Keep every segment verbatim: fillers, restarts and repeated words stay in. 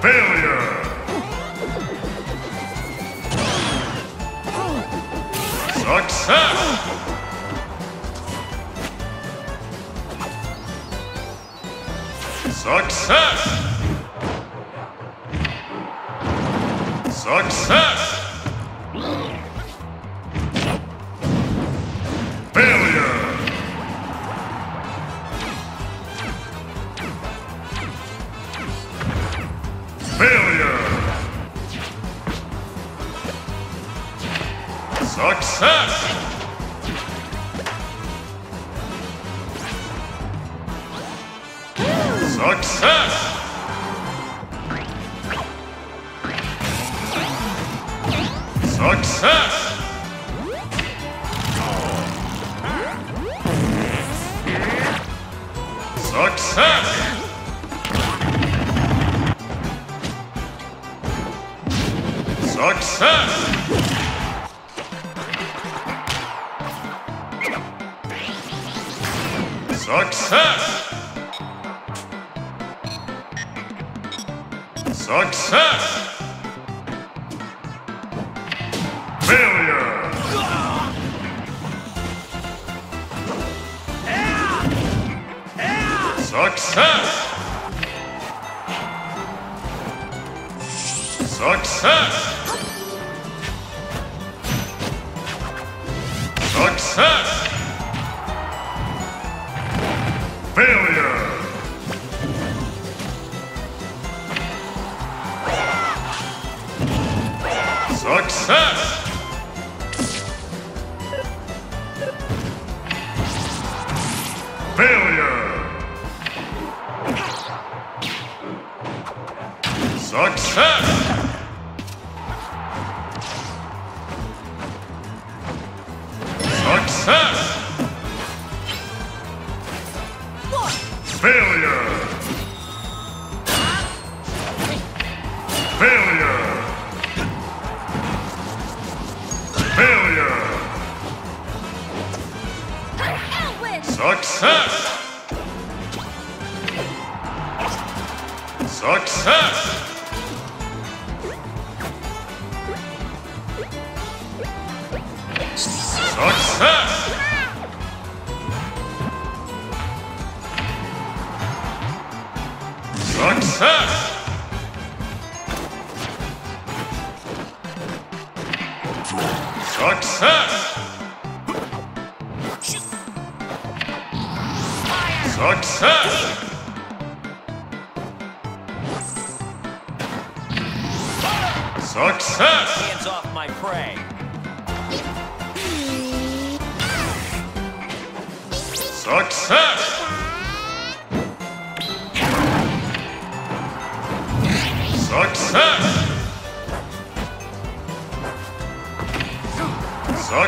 Failure! Success! Success! Success! Failure! Failure! Success! Success! Success! Success! Success! Success! Success! Failure! Success! Success! Success! Failure! Success! Failure! Success! Success! Failure! Failure! Failure! Success! Success! Success! Success! Success! Success! Success! Hands off my prey! Success! Success! Success! Success! Success!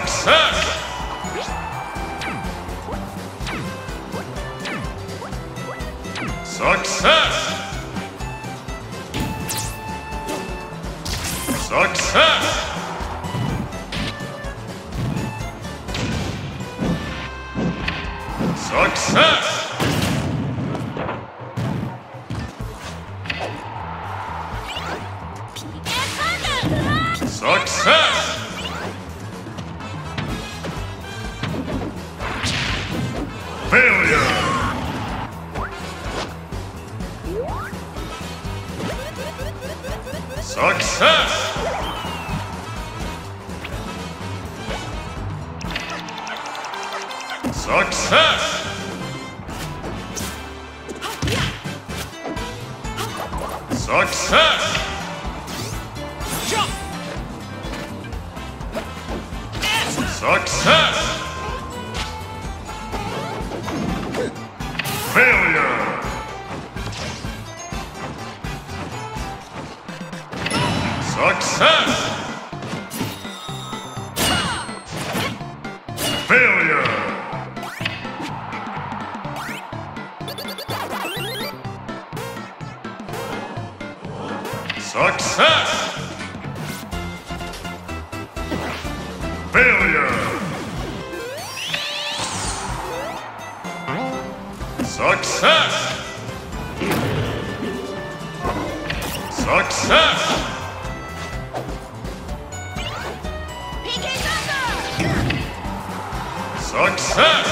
Success! Success! Failure! Success! Success! Success! Success! Failure! Success! Failure! Success! Success! Success! Success!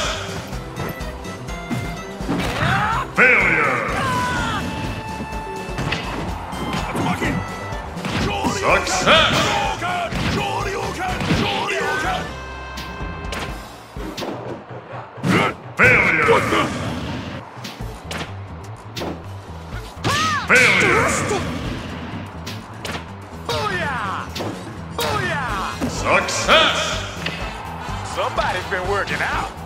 Failure! Success! Failure! Failure! Booyah! Booyah! Success! Somebody's been working out.